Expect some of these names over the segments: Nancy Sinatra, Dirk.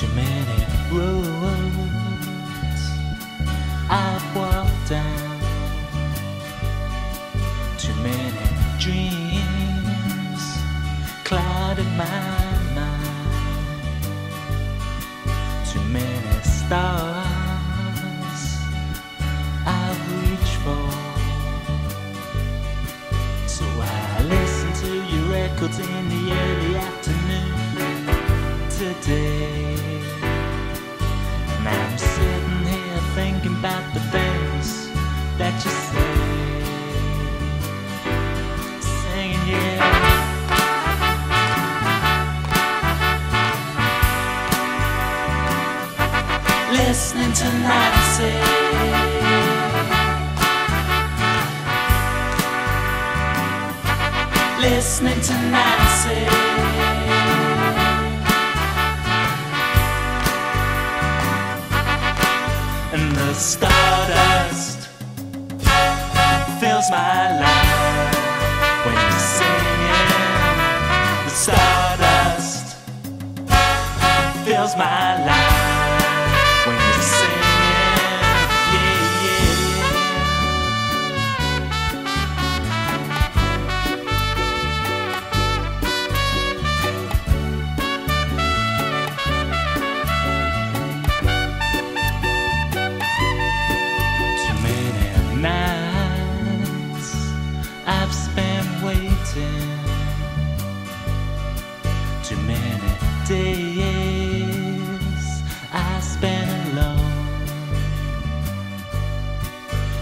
too many roads I've walked down, too many dreams clouded my mind, too many stars I've reached for. So I listen to your records in the early afternoon today. I'm sitting here thinking about the things that you say, singing, yeah. Listening to Nancy, listening to Nancy, and the stardust fills my life when you sing it. The stardust fills my life when you sing it. Yeah, I've spent waiting, too many days I spent alone,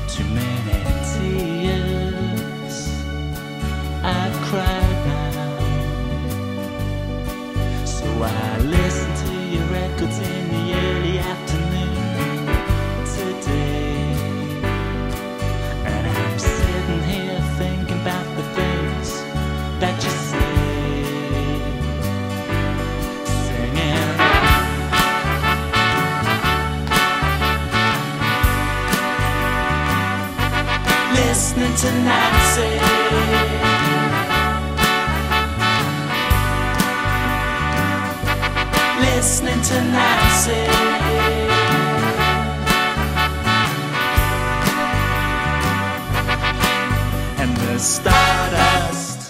too many tears I've cried now. So I listen to your records in the early afternoon today, and I'm sitting here thinking about the things that you say, singing, listening to Nancy, listening to Nancy, and the stardust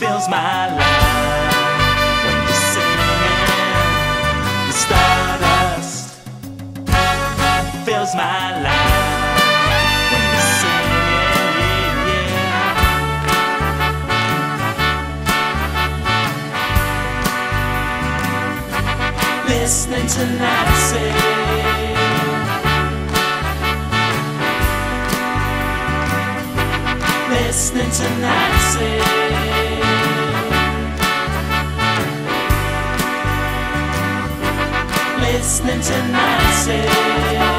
fills my life when you sing it. The stardust fills my life when you sing it. Yeah. Listening to Nancy, listening to Nancy, listening to Nancy.